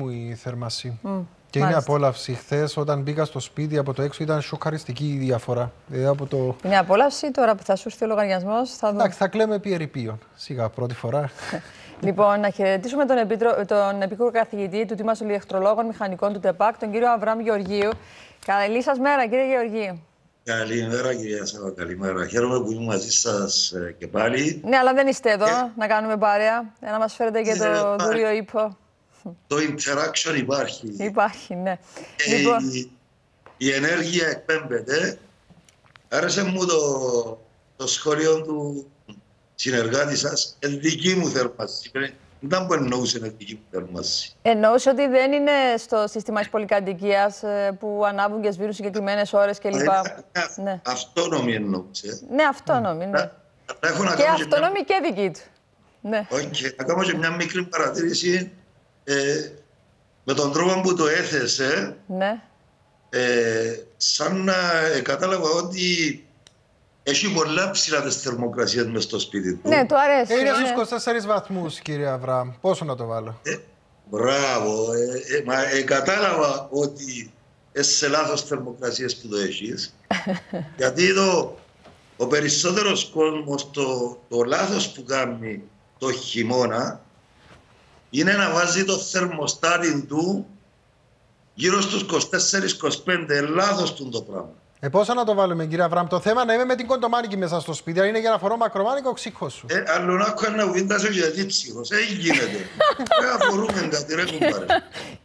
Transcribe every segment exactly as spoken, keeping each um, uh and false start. Μου η θέρμανση. Mm, και μάλιστα. Είναι απόλαυση. Χθες, όταν μπήκα στο σπίτι από το έξω, ήταν σοκαριστική η διαφορά. Ε, από το... Είναι απόλαυση. Τώρα που θα σου έρθει ο λογαριασμός, θα δούμε. Εντάξει, θα κλαίμε επί ερειπίων. Σιγά, πρώτη φορά. Λοιπόν, να χαιρετήσουμε τον, επίτρο... τον επίκουρο καθηγητή του Τμήματος Ηλεκτρολόγων Μηχανικών του ΤΕΠΑΚ, τον κύριο Αβραάμ Γεωργίου. Καλή σας μέρα, κύριε Γεωργίου. Καλημέρα, κυρία Σάβα. Καλημέρα. Χαίρομαι που είμαι μαζί σας και πάλι. Ναι, αλλά δεν είστε εδώ ε... να κάνουμε παρέα. Να μας φέρετε και ε... το δούριο ύπο. Το interaction υπάρχει. Υπάρχει, ναι. Ε, λοιπόν... η, η ενέργεια εκπέμπεται. Άρεσε μου το, το σχόλιο του συνεργάτη σας. Ενδική μου θέρμανση. Δεν που εννοούσε ενδική μου θέρμανση. Εννοούσε ότι δεν είναι στο σύστημα της πολυκατοικίας που ανάβουν και σβήνουν συγκεκριμένες ώρες κλπ. Ναι. Αυτόνομη εννοούσε. Ναι, αυτόνομη. Ναι. Να, και αυτόνομη και, μια... και δική του. Ναι. Okay. Να κάνω και μια μικρή παρατήρηση. Ε, με τον τρόπο που το έθεσε, ναι. ε, σαν να ε, κατάλαβα ότι έχει πολλά ψηλά τις θερμοκρασίες μες στο σπίτι του. Ναι, του αρέσει. Είναι στους είκοσι τέσσερις βαθμούς, κύριε Αβραάμ. Πόσο να το βάλω. Ε, μπράβο. Ε, ε, μα, ε, κατάλαβα ότι είσαι σε λάθος θερμοκρασίες που το έχεις. Γιατί εδώ ο περισσότερος κόσμος το, το λάθος που κάνει το χειμώνα είναι να βάζει το θερμοστάτι του γύρω στους είκοσι τέσσερα είκοσι πέντε. Λάθος του το πράγμα. Ε, πόσο να το βάλουμε, κύριε Αβραάμ. Το θέμα να είμαι με την κοντομάνικη μέσα στο σπίτι. Αν είναι για να φορώ μακρομάνικο, ξύχο σου. Ε, αλλού να έχω ένα βίντεο γιατί ψύχος. Ε, γίνεται. Δεν αφορούμε κάτι, ρε κουμπάρε.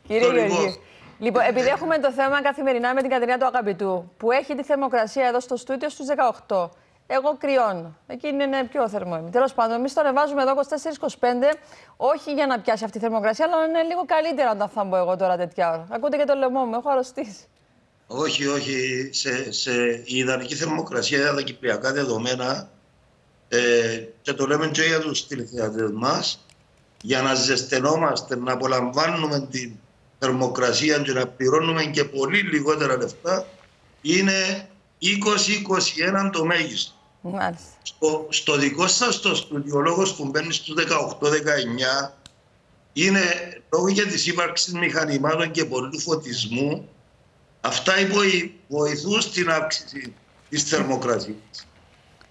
Κύριε Γεωργίου, λοιπόν, επειδή έχουμε το θέμα καθημερινά με την Κατερίνα του Αγαπητού, που έχει τη θερμοκρασία εδώ στο στούντιο στους δεκαοκτώ. Εγώ κρυώνω. Εκείνη είναι πιο θερμό. Τέλος πάντων, εμείς το ανεβάζουμε εδώ είκοσι τέσσερα είκοσι πέντε, όχι για να πιάσει αυτή η θερμοκρασία, αλλά είναι λίγο καλύτερα όταν θα μπω εγώ τώρα τέτοια ώρα. Ακούτε και το λαιμό μου, έχω αρρωστήσει. Όχι, όχι. Σε, σε η ιδανική θερμοκρασία, τα κυπριακά δεδομένα, ε, και το λέμε και για τους τηλεθεατές μας, για να ζεσθενόμαστε, να απολαμβάνουμε την θερμοκρασία και να πληρώνουμε και πολύ λιγότερα λεφτά, είναι είκοσι είκοσι ένα το μέγιστο. Στο, στο δικό σας το στουδιολόγος που μπαίνει στους δεκαοκτώ δεκαεννιά είναι λόγω για της ύπαρξης μηχανημάτων και πολλού φωτισμού. Αυτά βοηθούν στην αύξηση της θερμοκρασίας.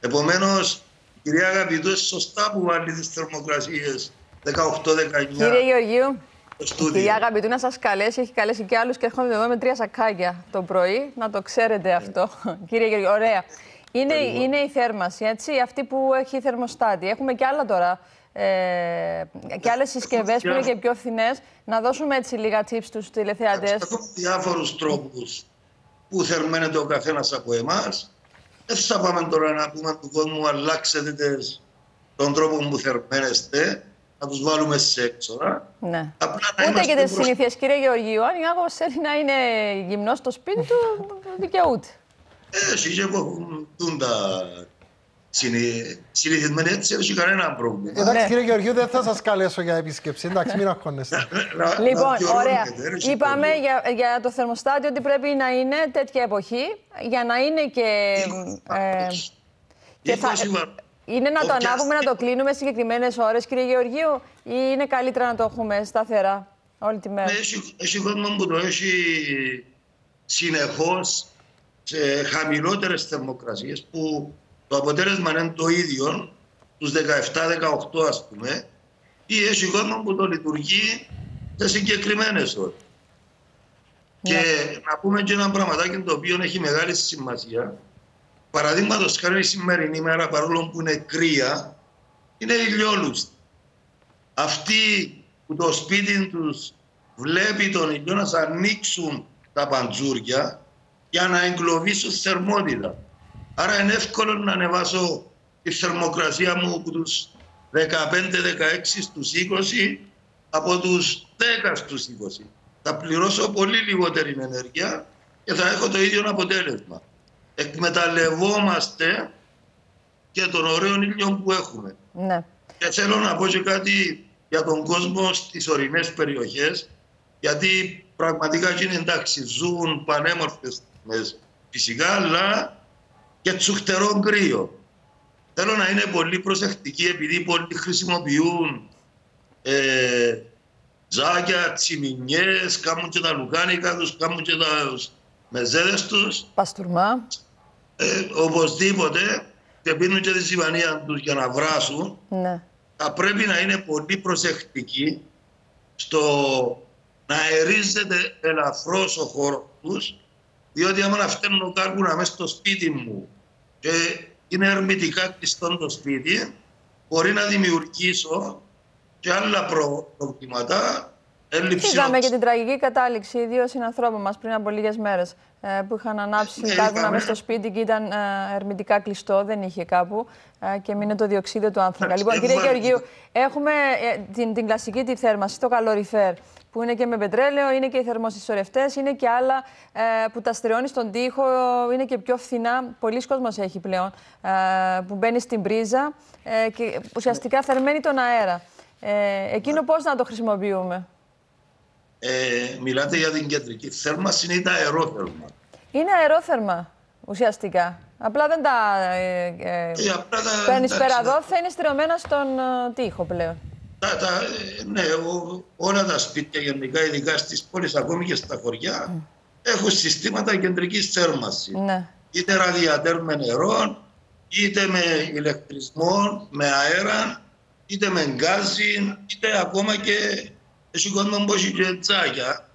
Επομένως, κυρία Αγαπητού, σωστά που βάλει τις θερμοκρασίες δεκαοκτώ δεκαεννιά. Κύριε Γεωργίου, η κυρία Αγαπητού να σας καλέσει, έχει καλέσει και άλλους και έρχονται εδώ με τρία σακάκια το πρωί, να το ξέρετε αυτό. Yeah. Κύριε Γεωργίου, ωραία. Είναι, είναι η θέρμανση, έτσι, αυτή που έχει θερμοστάτη. Έχουμε και άλλα τώρα, ε, και άλλες συσκευές που είναι και πιο φθηνές. Να δώσουμε έτσι λίγα tips στους τηλεθεατές. Έχουμε διάφορους τρόπους που θερμαίνεται ο καθένας από εμάς. Δεν θα πάμε τώρα να πούμε του κόσμου, αλλάξετε τον τρόπο που θερμαίνεστε. Να τους βάλουμε σε έξορα. Ναι. Ούτε και τις συνήθειες, κύριε Γεωργίου. Αν κάποιος θέλει να είναι γυμνός στο σπίτι του, δικαιούται. Έχει και έχουν τα συνηθισμένα έτσι, έχει κανένα πρόβλημα. Εντάξει, κύριε Γεωργίου, δεν θα σας καλέσω για επίσκεψη. Εντάξει, μην αγχώνεστε. Λοιπόν, ωραία. Είπαμε για το θερμοστάτιο ότι πρέπει να είναι τέτοια εποχή, για να είναι και... Είναι να το ανάβουμε, να το κλείνουμε συγκεκριμένες ώρες, κύριε Γεωργίου, ή είναι καλύτερα να το έχουμε σταθερά όλη τη μέρα. Έχει κόσμο που το έχει συνεχώς σε χαμηλότερες θερμοκρασίες που το αποτέλεσμα είναι το ίδιο τους δεκαεπτά δεκαοκτώ ας πούμε, ή έχει κόσμο που το λειτουργεί σε συγκεκριμένες ώρες. Ναι. Και να πούμε και ένα πραγματάκι το οποίο έχει μεγάλη σημασία. Παραδείγματος χάρη η σημερινή ημέρα, παρόλο που είναι κρύα, είναι ηλιόλουστη. Αυτοί που το σπίτι τους βλέπει τον ήλιο να ανοίξουν τα παντζούρια για να εγκλωβίσουν θερμότητα. Άρα είναι εύκολο να ανεβάσω τη θερμοκρασία μου από τους δεκαπέντε δεκαέξι στους είκοσι, από τους δέκα στους είκοσι. Θα πληρώσω πολύ λιγότερη ενέργεια και θα έχω το ίδιο αποτέλεσμα. Εκμεταλλευόμαστε και τον ωραίο ήλιο που έχουμε. Ναι. Και θέλω να πω και κάτι για τον κόσμο στις ορεινές περιοχές, γιατί πραγματικά είναι εντάξει, ζουν πανέμορφες στιγμές φυσικά, αλλά και τσουχτερό κρύο. Θέλω να είναι πολύ προσεκτικοί, επειδή πολλοί χρησιμοποιούν ε, τζάκια, τσιμινιές, κάμουν και τα λουκάνικα τους, κάμουν και τα μεζέδες τους. Παστούρμα. Ε, οπωσδήποτε, και πίνουν και τη ζυβανία τους για να βράσουν. Ναι. Θα πρέπει να είναι πολύ προσεκτικοί στο να αερίζεται ελαφρώς ο χώρος τους, διότι άμα φταίνουν κάρκουνα μέσα στο σπίτι μου και είναι ερμητικά κλειστό το σπίτι, μπορεί να δημιουργήσω και άλλα προβλήματα. Είδαμε και την τραγική κατάληξη δύο συνανθρώπων μας πριν από λίγες μέρες που είχαν ανάψει ε, κάρκουνα μέσα στο σπίτι και ήταν ερμητικά κλειστό, δεν είχε κάπου και μείνε το διοξείδιο του άνθρακα. Λοιπόν, κύριε Γεωργίου, έχουμε την, την κλασική τη θέρμανση, το καλοριφέρ, που είναι και με πετρέλαιο, είναι και οι θερμοσυσσωρευτές, είναι και άλλα ε, που τα στριώνει στον τοίχο, είναι και πιο φθηνά. Πολλοί κόσμος έχει πλέον ε, που μπαίνει στην πρίζα ε, και ουσιαστικά θερμαίνει τον αέρα. Ε, εκείνο πώς να το χρησιμοποιούμε? Ε, μιλάτε για την κεντρική θέρμανση, είναι τα αερόθερμα. Είναι αερόθερμα ουσιαστικά. Απλά δεν τα ε, ε, ε, απλά τα παίρνεις πέρα εδώ, θα είναι στριωμένα στον τοίχο πλέον. Τα, τα, ναι, ό, όλα τα σπίτια γενικά, ειδικά στις πόλεις, ακόμη και στα χωριά, mm. έχουν συστήματα κεντρικής θέρμανσης. Mm. Είτε ραδιατέρ με νερό, είτε με ηλεκτρισμό, με αέρα, είτε με γκάζι, είτε ακόμα και σηκώνουμε μπόση και τσάκια,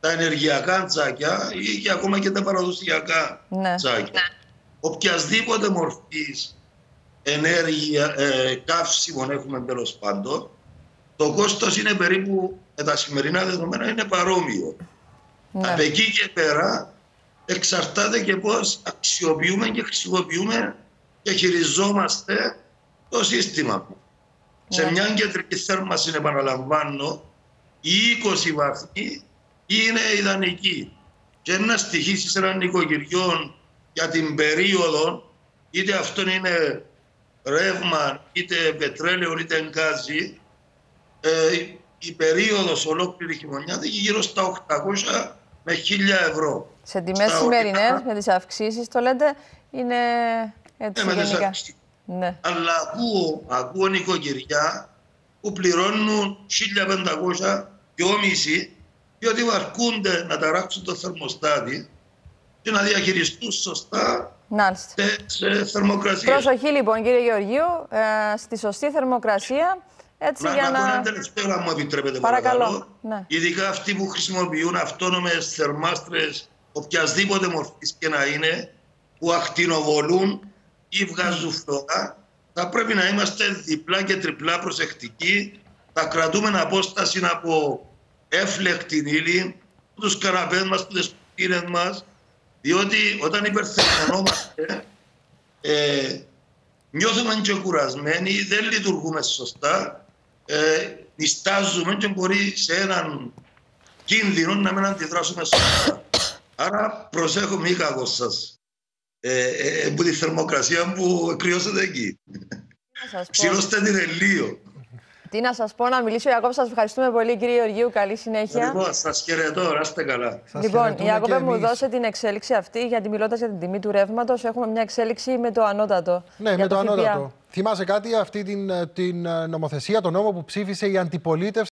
τα ενεργειακά τσάκια ή και ακόμα και τα παραδοσιακά mm. τσάκια. Mm. Οποιασδήποτε μορφής ενέργεια, ε, καύσιμων έχουμε τέλος πάντων, το κόστος είναι περίπου, με τα σημερινά δεδομένα, είναι παρόμοιο. Ναι. Από εκεί και πέρα εξαρτάται και πώς αξιοποιούμε και χρησιμοποιούμε και χειριζόμαστε το σύστημα. Ναι. Σε μια κεντρική θέρμανση, επαναλαμβάνω, οι είκοσι βαθμοί είναι ιδανικοί. Και ένα στοιχείο σε έναν νοικοκυριό για την περίοδο, είτε αυτό είναι ρεύμα, είτε πετρέλαιο, είτε γκάζι, ε, η περίοδος ολόκληρη χειμωνιάτικη γύρω στα οκτακόσια με χίλια ευρώ. Σε τιμές σημερινές, με τις αυξήσεις, το λέτε, είναι έτσι ναι, γενικά. Ναι. Αλλά ακούω, ακούω νοικοκυριά που πληρώνουν χίλια πεντακόσια και όμιση, διότι βαρκούνται να ταράξουν το θερμοστάτη και να διαχειριστούν σωστά. Σε θερμοκρασία. Προσοχή λοιπόν, κύριε Γεωργίου, ε, στη σωστή θερμοκρασία. Έτσι να, για να... να... τελευταία, μου επιτρέπετε, παρακαλώ. παρακαλώ. Ναι. Ειδικά αυτοί που χρησιμοποιούν αυτόνομες θερμάστρες, οποιασδήποτε μορφής και να είναι, που ακτινοβολούν ή βγάζουν φθορά, θα πρέπει να είμαστε διπλά και τριπλά προσεκτικοί. Θα κρατούμε απόσταση από έφλεκτη ύλη, τους καναπές μας, τους δεσποινές μας. Διότι όταν υπερθερμανόμαστε, ε, νιώθουμε και κουρασμένοι, δεν λειτουργούμε σωστά, ε, νηστάζουμε και μπορεί σε έναν κίνδυνο να μην αντιδράσουμε σωστά. Άρα προσέχουμε ή κακό σας, ε, ε, που τη θερμοκρασία που κρυώσετε εκεί. Ψηλώστε την ελίο. Τι να σας πω, να μιλήσω, Ιακώβ, σας ευχαριστούμε πολύ, κύριε Γεωργίου, καλή συνέχεια. Λοιπόν, σας χαιρετώ, να είστε καλά. Λοιπόν, Ιακώβ, μου δώσε την εξέλιξη αυτή, γιατί μιλώντας για την τιμή του ρεύματος, έχουμε μια εξέλιξη με το ανώτατο. Ναι, με το ανώτατο. Θυμάσαι κάτι, αυτή την, την νομοθεσία, τον νόμο που ψήφισε η αντιπολίτευση.